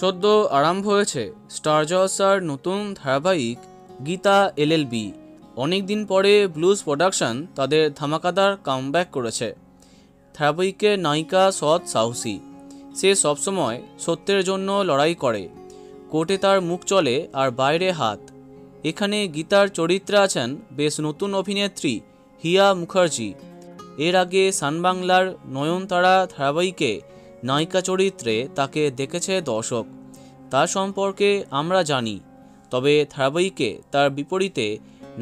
সদ্য আরম্ভ হয়েছে স্টার জলসার নতুন ধারাবাহিক গীতা এলএলবি। অনেকদিন পরে ব্লুজ প্রোডাকশন তাদের ধামাকাদার কামব্যাক করেছে। ধারাবাহিকের নায়িকা সৎ সাহসী, সে সবসময় সত্যের জন্য লড়াই করে। কোর্টে তার মুখ চলে আর বাইরে হাত। এখানে গীতার চরিত্রে আছেন বেশ নতুন অভিনেত্রী হিয়া মুখার্জি। এর আগে সান বাংলার নয়নতারা ধারাবাহিকে নায়িকা চরিত্রে তাকে দেখেছে দর্শক, তার সম্পর্কে আমরা জানি। তবে ধারাবাহিকে তার বিপরীতে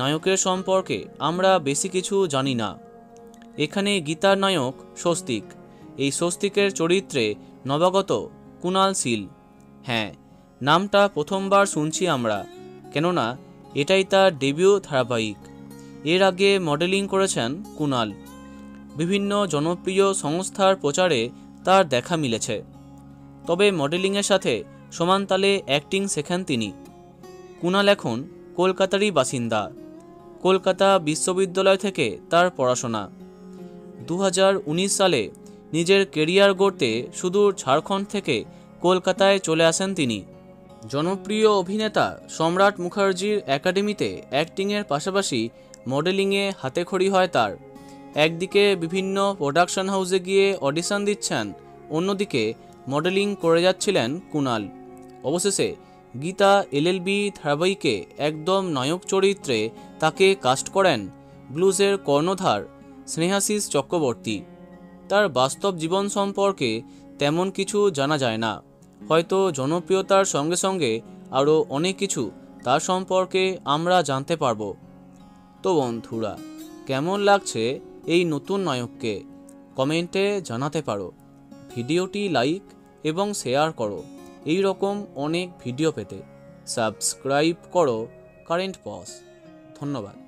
নায়কের সম্পর্কে আমরা বেশি কিছু জানি না। এখানে গীতার নায়ক স্বস্তিক, এই স্বস্তিকের চরিত্রে নবাগত কুনাল শীল। হ্যাঁ, নামটা প্রথমবার শুনছি আমরা, কেননা এটাই তার ডেবিউ ধারাবাহিক। এর আগে মডেলিং করেছেন কুনাল, বিভিন্ন জনপ্রিয় সংস্থার প্রচারে তার দেখা মিলেছে। তবে মডেলিংয়ের সাথে সমানতালে অ্যাক্টিং শেখেন তিনি। কুনাল এখন কলকাতারই বাসিন্দা। কলকাতা বিশ্ববিদ্যালয় থেকে তার পড়াশোনা। 2019 সালে নিজের কেরিয়ার গড়তে সুদূর ঝাড়খণ্ড থেকে কলকাতায় চলে আসেন তিনি। জনপ্রিয় অভিনেতা সম্রাট মুখার্জির একাডেমিতে অ্যাক্টিংয়ের পাশাপাশি মডেলিংয়ে হাতেখড়ি হয় তার। একদিকে বিভিন্ন প্রোডাকশন হাউসে গিয়ে অডিশন দিচ্ছেন, অন্যদিকে মডেলিং করে যাচ্ছিলেন কুনাল। অবশেষে গীতা এলএলবি ধারাবাহিকে একদম নায়ক চরিত্রে তাকে কাস্ট করেন ব্লুজের কর্ণধার স্নেহাশিস চক্রবর্তী। তার বাস্তব জীবন সম্পর্কে তেমন কিছু জানা যায় না, হয়তো জনপ্রিয়তার সঙ্গে সঙ্গে আরও অনেক কিছু তার সম্পর্কে আমরা জানতে পারব। তো বন্ধুরা, কেমন লাগছে এই নতুন নায়ককে? কমেন্টে জানাতে পারো। ভিডিওটি লাইক এবং শেয়ার করো। এই রকম অনেক ভিডিও পেতে সাবস্ক্রাইব করো কারেন্ট বস। ধন্যবাদ।